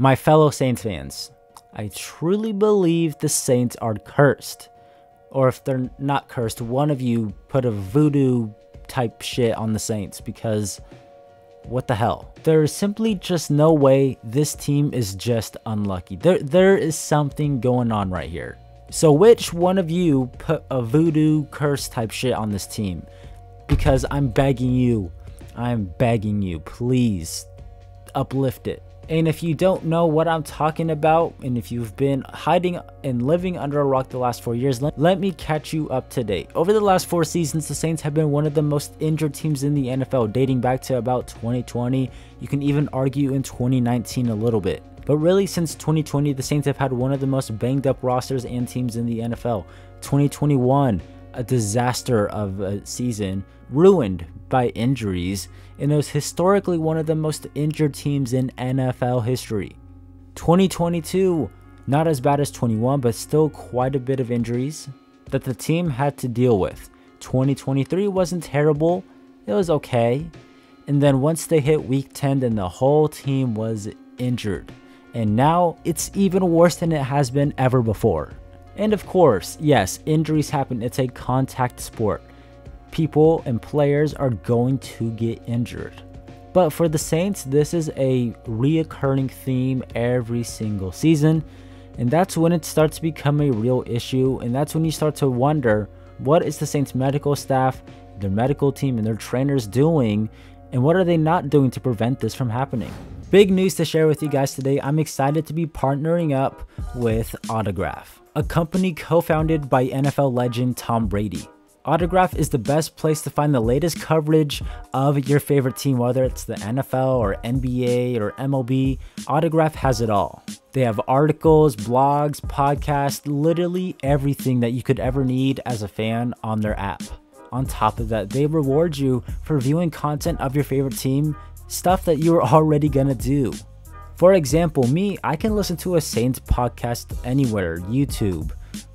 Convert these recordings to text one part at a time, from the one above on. My fellow Saints fans, I truly believe the Saints are cursed. Or if they're not cursed, one of you put a voodoo type shit on the Saints, because what the hell? There is simply just no way. This team is just unlucky. There is something going on right here. So which one of you put a voodoo curse type shit on this team? Because I'm begging you. I'm begging you. Please uplift it. And if you don't know what I'm talking about, and if you've been hiding and living under a rock the last 4 years, let me catch you up to date. Over the last 4 seasons, the Saints have been one of the most injured teams in the NFL, dating back to about 2020. You can even argue in 2019 a little bit. But really, since 2020, the Saints have had one of the most banged up rosters and teams in the NFL. 2021, a disaster of a season, ruined by injuries, and it was historically one of the most injured teams in NFL history. 2022, not as bad as 21, but still quite a bit of injuries that the team had to deal with. 2023 wasn't terrible, it was okay. And then once they hit week 10, then the whole team was injured. And now it's even worse than it has been ever before. And of course, yes, injuries happen. It's a contact sport. People and players are going to get injured. But for the Saints, this is a reoccurring theme every single season. And that's when it starts to become a real issue. And that's when you start to wonder, what is the Saints medical staff, their medical team, and their trainers doing? And what are they not doing to prevent this from happening? Big news to share with you guys today. I'm excited to be partnering up with Autograph, a company co-founded by NFL legend Tom Brady. Autograph is the best place to find the latest coverage of your favorite team, whether it's the NFL or NBA or MLB. Autograph has it all. They have articles, blogs, podcasts, literally everything that you could ever need as a fan on their app. On top of that, they reward you for viewing content of your favorite team, stuff that you were already gonna do. For example, me, I can listen to a Saints podcast anywhere, YouTube,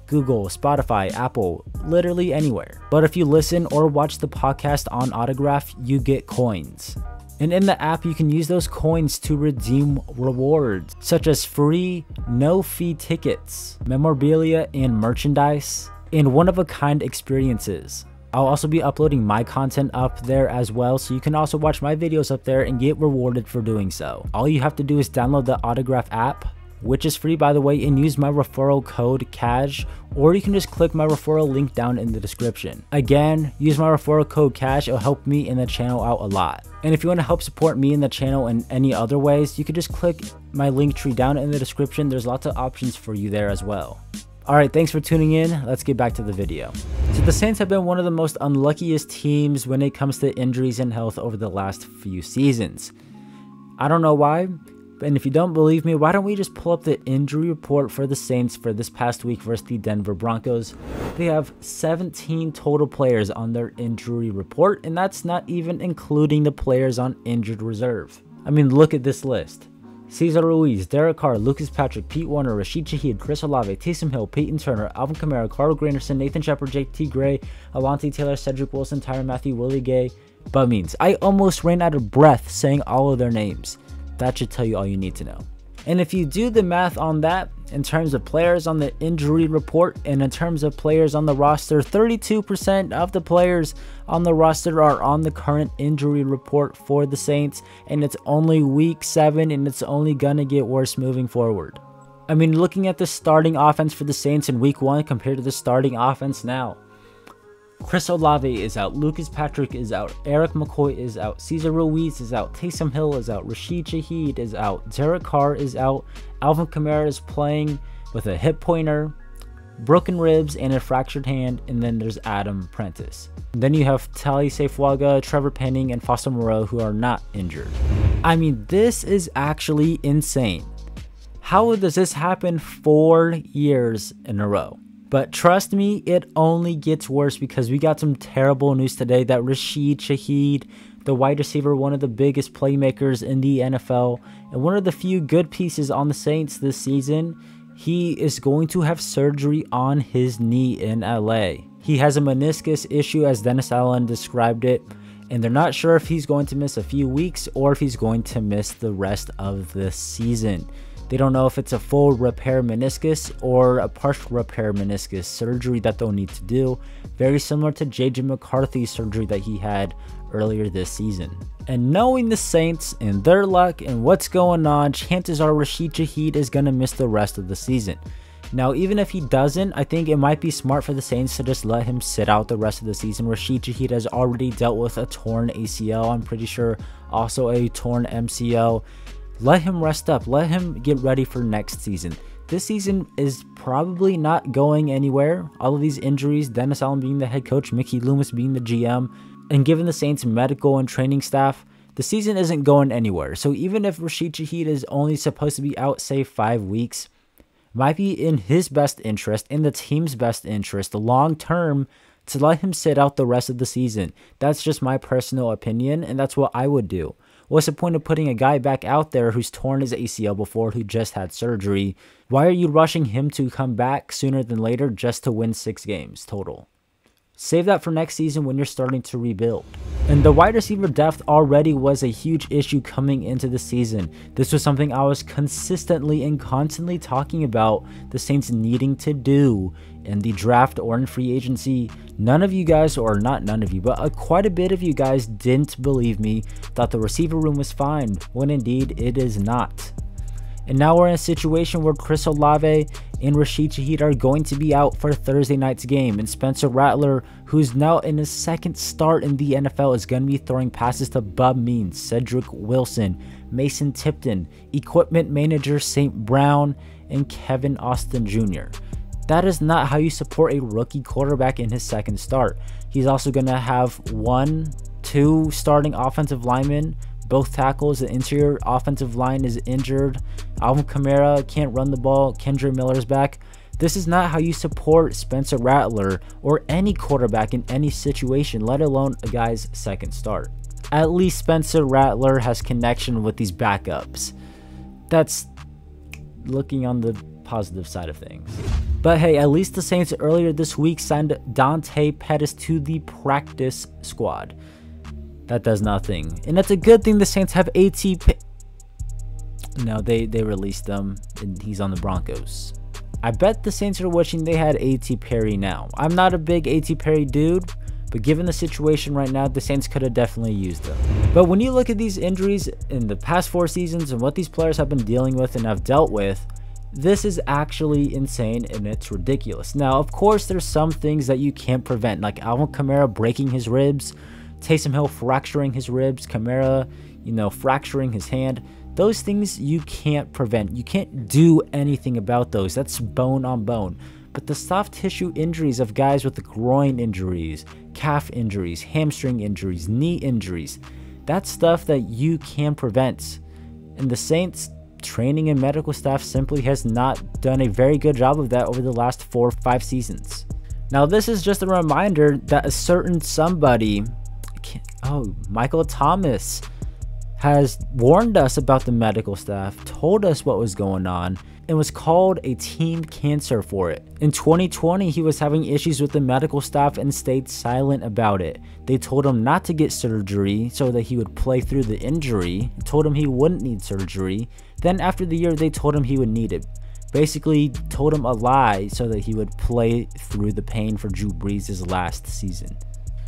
Google, Spotify, Apple, literally anywhere. But if you listen or watch the podcast on Autograph, you get coins. And in the app, you can use those coins to redeem rewards, such as free, no-fee tickets, memorabilia and merchandise, and one-of-a-kind experiences. I'll also be uploading my content up there as well, so you can also watch my videos up there and get rewarded for doing so. All you have to do is download the Autograph app, which is free by the way, and use my referral code CASH, or you can just click my referral link down in the description. Again, use my referral code CASH, it'll help me and the channel out a lot. And if you want to help support me and the channel in any other ways, you can just click my link tree down in the description. There's lots of options for you there as well. Alright, thanks for tuning in. Let's get back to the video. So the Saints have been one of the most unluckiest teams when it comes to injuries and health over the last few seasons. I don't know why, and if you don't believe me, why don't we just pull up the injury report for the Saints for this past week versus the Denver Broncos. They have 17 total players on their injury report, and that's not even including the players on injured reserve. I mean, look at this list. Cesar Ruiz, Derek Carr, Lucas Patrick, Pete Warner, Rashid Shaheed, Chris Olave, Taysom Hill, Peyton Turner, Alvin Kamara, Carl Granderson, Nathan Shepard, Jake T. Gray, Alante Taylor, Cedric Wilson, Tyron Matthew, Willie Gay, Bub Means. I almost ran out of breath saying all of their names. That should tell you all you need to know. And if you do the math on that, in terms of players on the injury report and in terms of players on the roster, 32% of the players on the roster are on the current injury report for the Saints, and it's only week 7, and it's only gonna get worse moving forward. I mean, looking at the starting offense for the Saints in week 1 compared to the starting offense now. Chris Olave is out, Lucas Patrick is out, Eric McCoy is out, Cesar Ruiz is out, Taysom Hill is out, Rashid Shaheed is out, Derek Carr is out, Alvin Kamara is playing with a hip pointer, broken ribs, and a fractured hand, and then there's Adam Prentice. Then you have Tali Seifuaga, Trevor Penning, and Foster Moreau who are not injured. I mean, this is actually insane. How does this happen 4 years in a row? But trust me, it only gets worse, because we got some terrible news today that Rashid Shaheed, the wide receiver, one of the biggest playmakers in the NFL, and one of the few good pieces on the Saints this season, he is going to have surgery on his knee in LA. He has a meniscus issue, as Dennis Allen described it, and they're not sure if he's going to miss a few weeks or if he's going to miss the rest of the season. They don't know if it's a full repair meniscus or a partial repair meniscus surgery that they'll need to do, very similar to JJ McCarthy's surgery that he had earlier this season. And knowing the Saints and their luck and what's going on, chances are Rashid Shaheed is going to miss the rest of the season. Now, even if he doesn't, I think it might be smart for the Saints to just let him sit out the rest of the season. Rashid Shaheed has already dealt with a torn ACL, I'm pretty sure, also a torn MCL. Let him rest up. Let him get ready for next season. This season is probably not going anywhere. All of these injuries, Dennis Allen being the head coach, Mickey Loomis being the GM, and given the Saints medical and training staff, the season isn't going anywhere. So even if Rashid Shaheed is only supposed to be out, say, 5 weeks, might be in his best interest, in the team's best interest, long term, to let him sit out the rest of the season. That's just my personal opinion, and that's what I would do. What's the point of putting a guy back out there who's torn his ACL before, who just had surgery? Why are you rushing him to come back sooner than later just to win 6 games total? Save that for next season when you're starting to rebuild. And the wide receiver depth already was a huge issue coming into the season. This was something I was consistently and constantly talking about the Saints needing to do in the draft or in free agency. None of you guys, or not none of you, but quite a bit of you guys didn't believe me, thought the receiver room was fine, when indeed it is not. And now we're in a situation where Chris Olave and Rashid Shaheed are going to be out for Thursday night's game, and Spencer Rattler, who's now in his second start in the NFL, is going to be throwing passes to Bub Means, Cedric Wilson, Mason Tipton, equipment manager St. Brown, and Kevin Austin Jr. That is not how you support a rookie quarterback in his second start. He's also going to have 1-2 starting offensive linemen. Both tackles, the interior offensive line is injured. Alvin Kamara can't run the ball. Kendra Miller's back. This is not how you support Spencer Rattler or any quarterback in any situation, let alone a guy's second start. At least Spencer Rattler has connection with these backups. That's looking on the positive side of things. But hey, at least the Saints earlier this week signed Dante Pettis to the practice squad. That does nothing, and that's a good thing. The Saints have A.T. No, they released him, and he's on the Broncos. I bet the Saints are wishing they had A.T. Perry now. I'm not a big A.T. Perry dude, but given the situation right now, the Saints could have definitely used them. But when you look at these injuries in the past 4 seasons and what these players have been dealing with and have dealt with, this is actually insane, and it's ridiculous. Now, of course, there's some things that you can't prevent, like Alvin Kamara breaking his ribs, Taysom Hill fracturing his ribs, Kamara, fracturing his hand. Those things you can't prevent. You can't do anything about those. That's bone on bone. But the soft tissue injuries of guys with the groin injuries, calf injuries, hamstring injuries, knee injuries, that's stuff that you can prevent. And the Saints training and medical staff simply has not done a very good job of that over the last 4 or 5 seasons. Now, this is just a reminder that a certain somebody, Michael Thomas, has warned us about the medical staff, told us what was going on, and was called a team cancer for it. In 2020, he was having issues with the medical staff and stayed silent about it. They told him not to get surgery so that he would play through the injury, told him he wouldn't need surgery. Then after the year, they told him he would need it. Basically told him a lie so that he would play through the pain for Drew Brees' last season.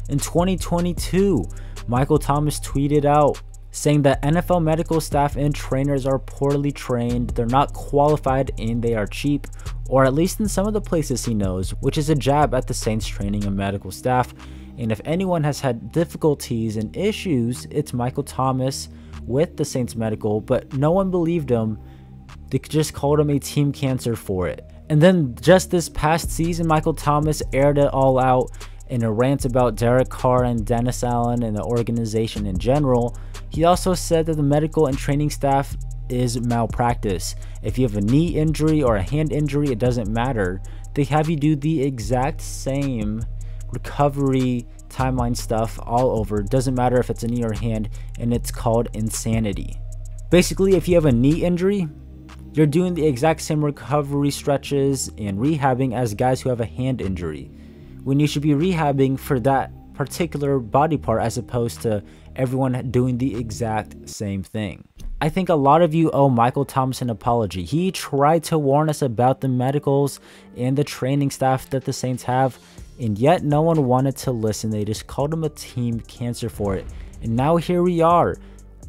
In 2022, Michael Thomas tweeted out saying that NFL medical staff and trainers are poorly trained, they're not qualified, and they are cheap, or at least in some of the places he knows, which is a jab at the Saints training and medical staff. And if anyone has had difficulties and issues, it's Michael Thomas with the Saints medical, but no one believed him. They just called him a team cancer for it. And then just this past season, Michael Thomas aired it all out in a rant about Derek Carr and Dennis Allen and the organization in general. He also said that the medical and training staff is malpractice. If you have a knee injury or a hand injury, it doesn't matter. They have you do the exact same recovery timeline stuff all over. It doesn't matter if it's a knee or hand, and it's called insanity. Basically, if you have a knee injury, you're doing the exact same recovery stretches and rehabbing as guys who have a hand injury, when you should be rehabbing for that particular body part as opposed to everyone doing the exact same thing. I think a lot of you owe Michael Thomas an apology. He tried to warn us about the medicals and the training staff that the Saints have, and yet no one wanted to listen. They just called him a team cancer for it. And now here we are,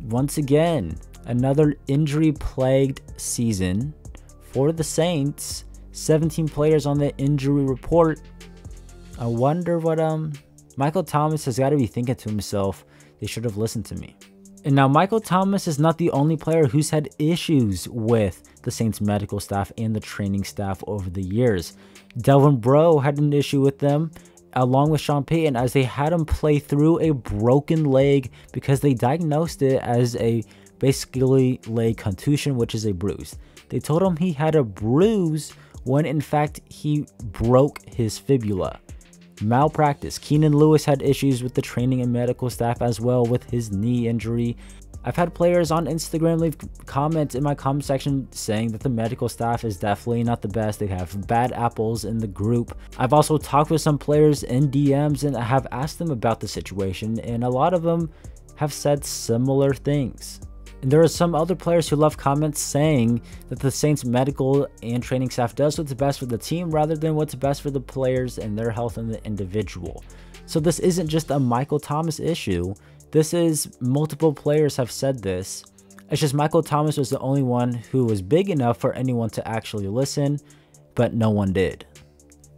once again, another injury-plagued season for the Saints. 17 players on the injury report. I wonder what Michael Thomas has got to be thinking to himself. They should have listened to me. And now Michael Thomas is not the only player who's had issues with the Saints medical staff and the training staff over the years. Delvin Breaux had an issue with them, along with Sean Payton, as they had him play through a broken leg because they diagnosed it as a basically leg contusion, which is a bruise. They told him he had a bruise when in fact he broke his fibula. Malpractice. Keenan Lewis had issues with the training and medical staff as well with his knee injury. I've had players on Instagram leave comments in my comment section saying that the medical staff is definitely not the best. They have bad apples in the group. I've also talked with some players in DMs and I have asked them about the situation, and a lot of them have said similar things. And there are some other players who left comments saying that the Saints medical and training staff does what's best for the team rather than what's best for the players and their health and the individual. So this isn't just a Michael Thomas issue. This is multiple players have said this. It's just Michael Thomas was the only one who was big enough for anyone to actually listen, but no one did.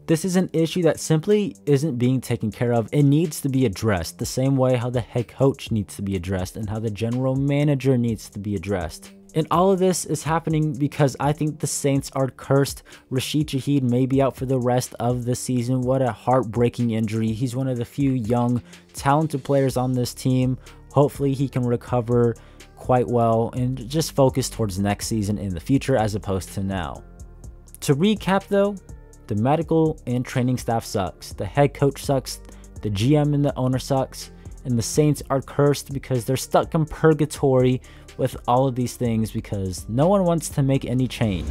This is an issue that simply isn't being taken care of. It needs to be addressed the same way how the head coach needs to be addressed and how the general manager needs to be addressed. And all of this is happening because I think the Saints are cursed. Rashid Shaheed may be out for the rest of the season. What a heartbreaking injury. He's one of the few young, talented players on this team. Hopefully he can recover quite well and just focus towards next season in the future as opposed to now. To recap though, the medical and training staff sucks, the head coach sucks, the GM and the owner sucks, and the Saints are cursed because they're stuck in purgatory with all of these things because no one wants to make any change.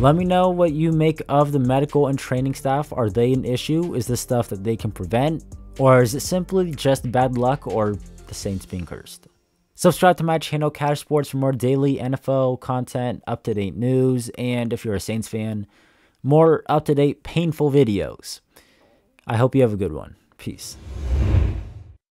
Let me know what you make of the medical and training staff. Are they an issue? Is this stuff that they can prevent? Or is it simply just bad luck or the Saints being cursed? Subscribe to my channel, Cash Sports, for more daily NFL content, up-to-date news, and if you're a Saints fan, more up-to-date painful videos. I hope you have a good one. Peace.